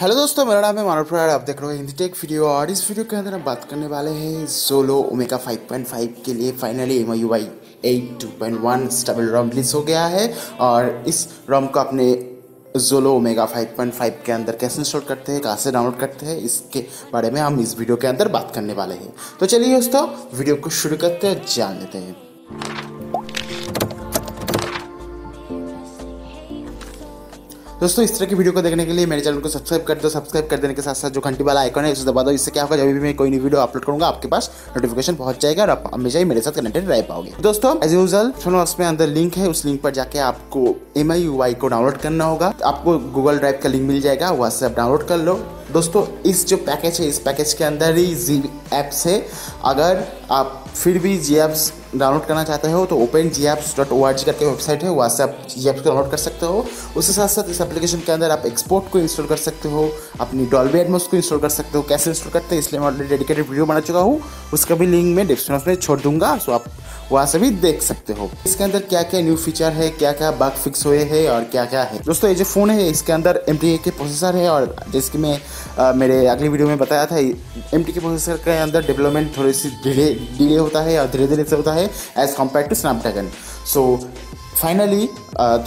Hello दोस्तों, मेरा नाम है मनोज रॉय। आप देख रहे हो हिंदी टेक वीडियो और इस वीडियो के अंदर हम बात करने वाले हैं ज़ोलो ओमेगा 5.5 के लिए finally MIUI 8.2.1 stable ROM release हो गया है। और इस रोम को अपने ज़ोलो ओमेगा 5.5 के अंदर कैसे इंस्टॉल करते हैं, कहाँ से डाउनलोड करते हैं, इसके बारे में हम इस वीडियो के अंदर बात करने वाले हैं। तो चलिए दोस्तों, वीडियो को शुरू करते हैं, जान लेते हैं। दोस्तों, इस तरह की वीडियो को देखने के लिए मेरे चैनल को सब्सक्राइब कर दो। सब्सक्राइब कर देने के साथ साथ जो घंटी वाला आइकन है उसे दबा दो। इससे क्या होगा, जब भी मैं कोई नई वीडियो अपलोड करूंगा आपके पास नोटिफिकेशन पहुंच जाएगा और आप हमेशा ही मेरे साथ कनेक्टेड रह पाओगे। दोस्तों, एज यूजुअल शोनॉक्स में अंदर लिंक है, उस लिंक पर जाके आपको MIUI को डाउनलोड करना होगा। आपको गूगल ड्राइव का लिंक मिल जाएगा, वहाँ से आप डाउनलोड कर लो। दोस्तों, इस जो पैकेज है, इस पैकेज के अंदर ही जी एप्स है। अगर आप फिर भी जी एप्स डाउनलोड करना चाहते हो तो OpenGApps.org करके वेबसाइट है, वहाँ से आप जी एप्स को डाउनलोड कर सकते हो। उसके साथ साथ इस एप्लीकेशन के अंदर आप एक्सपोर्ट को इंस्टॉल कर सकते हो, अपनी डॉल्बी एटमॉस को इंस्टॉल कर सकते हो। कैसे इंस्टॉल करते हैं इसलिए मैं ऑलरेडी डेडिकेटेड वीडियो बना चुका हूँ, उसका भी लिंक मैं डिस्क्रिप्शन में छोड़ दूंगा, सो आप वहाँ से भी देख सकते हो। इसके अंदर क्या क्या न्यू फीचर है, क्या क्या बग फिक्स हुए हैं और क्या क्या है। दोस्तों, ये जो फ़ोन है इसके अंदर MTK प्रोसेसर है, और जिसकी मैं मेरे अगली वीडियो में बताया था, MTK प्रोसेसर के अंदर डेवलपमेंट थोड़ी सी डिले होता है और धीरे धीरे से होता है as compared to Snapdragon। So finally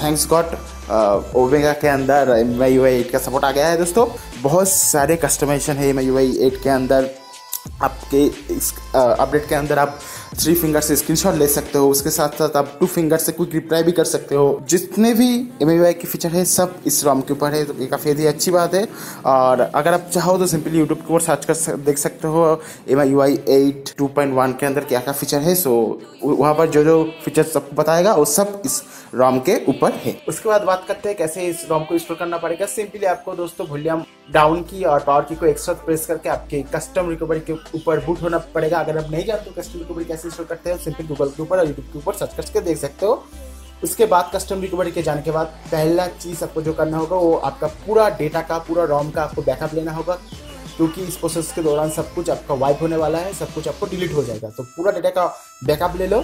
thanks God Omega के अंदर MIUI 8 का सपोर्ट आ गया है। दोस्तों, बहुत सारे कस्टमाइजेशन है MIUI 8 के अंदर। आपके इस अपडेट के अंदर आप 3 फिंगर से स्क्रीनशॉट ले सकते हो, उसके साथ साथ आप 2 फिंगर से क्विक रिप्लाई भी कर सकते हो। जितने भी MIUI के फीचर है सब इस रोम के ऊपर है, तो ये काफ़ी अच्छी बात है। और अगर आप चाहो तो सिंपली यूट्यूब के ऊपर सर्च कर देख सकते हो MIUI 8.2.1 के अंदर क्या क्या फीचर है। सो वहाँ पर जो जो फीचर सबको बताएगा वो सब इस रोम के ऊपर है। उसके बाद बात करते हैं कैसे इस रोम को इंस्टॉल करना पड़ेगा। सिंपली आपको दोस्तों वॉल्यूम डाउन की और पावर की को एक साथ प्रेस करके आपके कस्टम रिकवरी के ऊपर बूट होना पड़ेगा। अगर आप नहीं जानते हो कस्टम रिकवरी कैसे इंस्टॉल करते हैं, सिंपल गूगल के ऊपर और यूट्यूब के ऊपर सर्च करके देख सकते हो। उसके बाद कस्टम रिकवरी के जाने के बाद पहला चीज़ आपको जो करना होगा वो आपका पूरा डेटा का, पूरा रोम का आपको बैकअप लेना होगा, क्योंकि इस प्रोसेस के दौरान सब कुछ आपका वाइप होने वाला है, सब कुछ आपको डिलीट हो जाएगा। तो पूरा डेटा का बैकअप ले लो।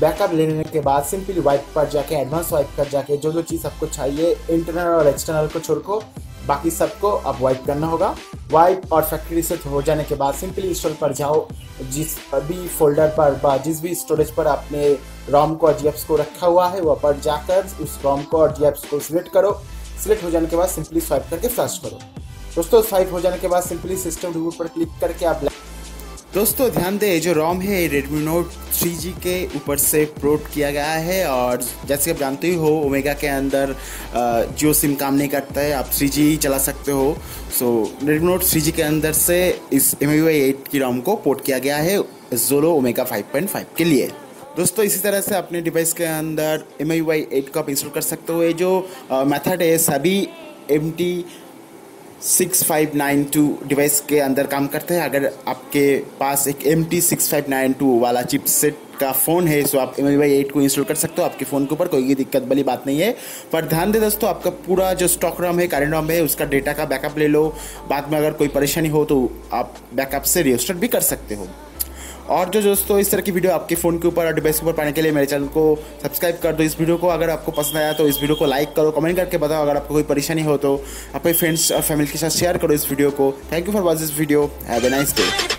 बैकअप लेने के बाद सिंपली वाइप पर जाके, एडवांस वाइप पर जाके जो जो चीज़ आपको चाहिए इंटरनल और एक्सटर्नल को छोड़कर बाकी सबको अब वाइप करना होगा। वाइप और फैक्ट्री से हो जाने के बाद सिंपली इंस्टॉल पर जाओ। जिस भी फोल्डर पर व जिस भी स्टोरेज पर आपने रोम को और GApps को रखा हुआ है वहाँ पर जाकर उस रोम को और GApps को सिलेक्ट करो। सिलेक्ट हो जाने के बाद सिंपली स्वाइप करके सर्च करो। दोस्तों, स्वाइप हो जाने के बाद सिंपली सिस्टम रिव्यू पर क्लिक करके आप। दोस्तों ध्यान दें, जो रोम है Redmi Note 3G के ऊपर से प्रोट किया गया है। और जैसे आप जानते ही हो ओमेगा के अंदर जियो सिम काम नहीं करता है, आप 3G ही चला सकते हो। सो Redmi Note 3G के अंदर से इस MIUI 8 की रोम को पोर्ट किया गया है ज़ोलो ओमेगा 5.5 के लिए। दोस्तों, इसी तरह से अपने डिवाइस के अंदर MIUI 8 को आप इंस्टॉल कर सकते हो। ये जो मेथड है सभी MT6592 डिवाइस के अंदर काम करते हैं। अगर आपके पास एक MT6592 वाला चिपसेट का फ़ोन है तो आप MIUI 8 को इंस्टॉल कर सकते हो, आपके फ़ोन के ऊपर कोई दिक्कत वाली बात नहीं है। पर ध्यान दें दोस्तों, आपका पूरा जो स्टॉक रोम है, करंट रोम है, उसका डेटा का बैकअप ले लो। बाद में अगर कोई परेशानी हो तो आप बैकअप से रिस्टोर भी कर सकते हो। और जो दोस्तों इस तरह की वीडियो आपके फ़ोन के ऊपर और डिवाइस के ऊपर पाने के लिए मेरे चैनल को सब्सक्राइब कर दो। इस वीडियो को अगर आपको पसंद आया तो इस वीडियो को लाइक करो, कमेंट करके बताओ। अगर आपको कोई परेशानी हो तो अपने फ्रेंड्स और फैमिली के साथ शेयर करो इस वीडियो को। Thank you for watching this video. Have a nice day.